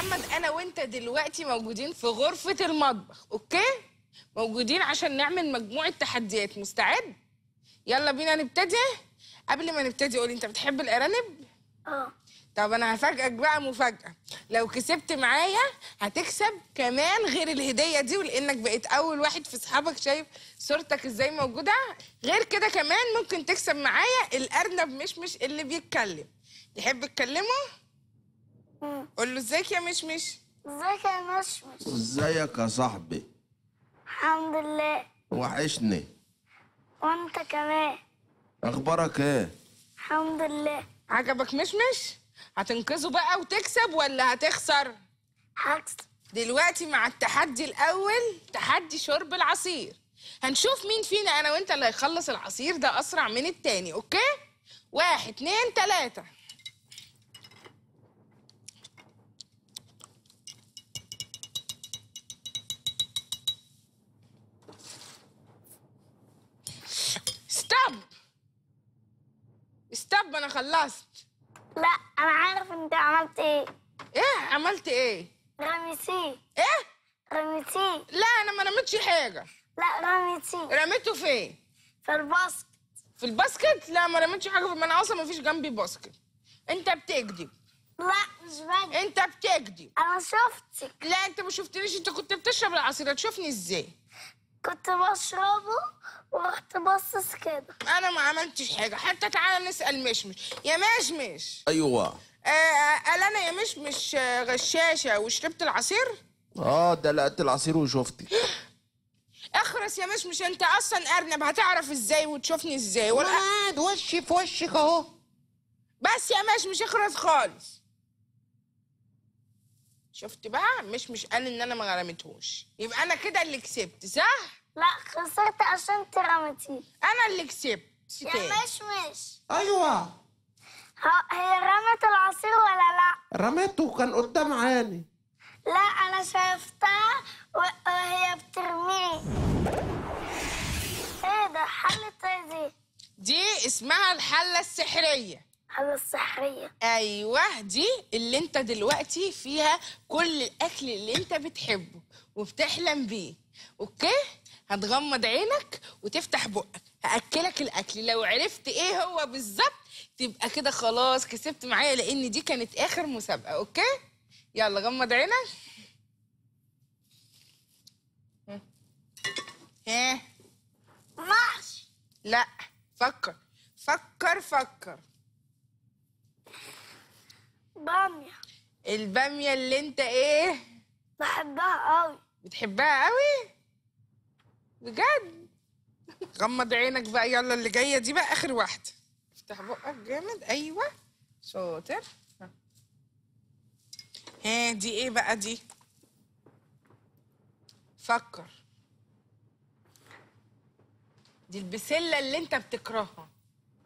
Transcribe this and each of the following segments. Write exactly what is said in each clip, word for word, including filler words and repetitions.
محمد انا وانت دلوقتي موجودين في غرفة المطبخ، اوكي؟ موجودين عشان نعمل مجموعة تحديات، مستعد؟ يلا بينا نبتدي. قبل ما نبتدي قولي انت بتحب الارانب؟ اه. طب انا هفاجئك بقى مفاجأة، لو كسبت معايا هتكسب كمان غير الهدية دي، ولانك بقيت اول واحد في اصحابك شايف صورتك ازاي موجودة. غير كده كمان ممكن تكسب معايا الارنب مشمش اللي بيتكلم. تحب تكلمه؟ قول له ازيك يا مشمش. ازيك يا مشمش. ازيك يا صاحبي؟ الحمد لله. وحشني. وانت كمان. اخبارك ايه؟ الحمد لله. عجبك مشمش؟ هتنقذه بقى وتكسب ولا هتخسر؟ هكسب. دلوقتي مع التحدي الاول، تحدي شرب العصير. هنشوف مين فينا انا وانت اللي هيخلص العصير ده اسرع من التاني، اوكي؟ واحد اتنين تلاته. استب، انا خلصت. لا انا عارف انت عملت ايه. ايه عملت ايه؟ رميتيه. ايه؟ رميتيه. لا انا ما رميتش حاجه. لا رميتيه. رميته فين؟ في الباسكت. في الباسكت؟ لا ما رميتش حاجه، ما انا اصلا ما فيش جنبي باسكت. انت بتكذب. لا مش بكذب. انت بتكذب. انا شفتك. لا انت ما شفتنيش، انت كنت بتشرب العصير، هتشوفني ازاي؟ كنت بشربه ورحت باصص كده. انا ما عملتش حاجه. حتى تعالى نسال مشمش. يا مشمش. ايوه. آه قال انا يا مشمش غشاشه وشربت العصير؟ اه دلقت العصير وشفتك. اخرس يا مشمش، انت اصلا ارنب، هتعرف ازاي وتشوفني ازاي؟ ولا قاعد وشي في وشك اهو. بس يا مشمش اخرس خالص. شفت بقى؟ مشمش قال ان انا ما رميتهوش، يبقى انا كده اللي كسبت صح؟ لا خسرت عشان انت رميتيه. انا اللي كسبت. يا مشمش. ايوه. هي رمت العصير ولا لا؟ رمته، كان قدام عيني. لا انا شايفتها وهي بترميه. ايه ده؟ حلت ايه دي؟ دي اسمها الحله السحريه. الحلة السحرية. ايوه دي اللي انت دلوقتي فيها كل الاكل اللي انت بتحبه وبتحلم بيه، اوكي؟ هتغمض عينك وتفتح بقك، هاكلك الاكل، لو عرفت ايه هو بالظبط تبقى كده خلاص كسبت معايا، لان دي كانت اخر مسابقة، اوكي؟ يلا غمض عينك. ها؟ ماشي. لا فكر فكر فكر. بامية. البامية اللي انت ايه؟ بحبها قوي. بتحبها قوي؟ بجد؟ غمض عينك بقى، يلا اللي جاية دي بقى آخر واحدة. افتح بقك جامد، أيوه شاطر. ها دي ايه بقى دي؟ فكر. دي البسلة اللي انت بتكرهها.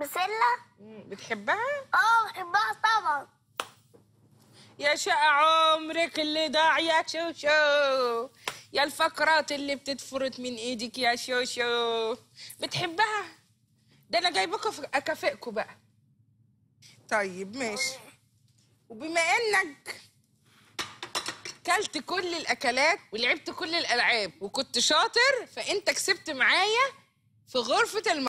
بسلة؟ بتحبها؟ اه بحبها طبعا. يا شقة عمرك اللي ضاع يا شوشو، يا الفقرات اللي بتتفرط من ايدك يا شوشو. بتحبها؟ ده انا جايبكوا اكافئكوا بقى. طيب ماشي، وبما انك كلت كل الاكلات ولعبت كل الالعاب وكنت شاطر، فانت كسبت معايا في غرفة الم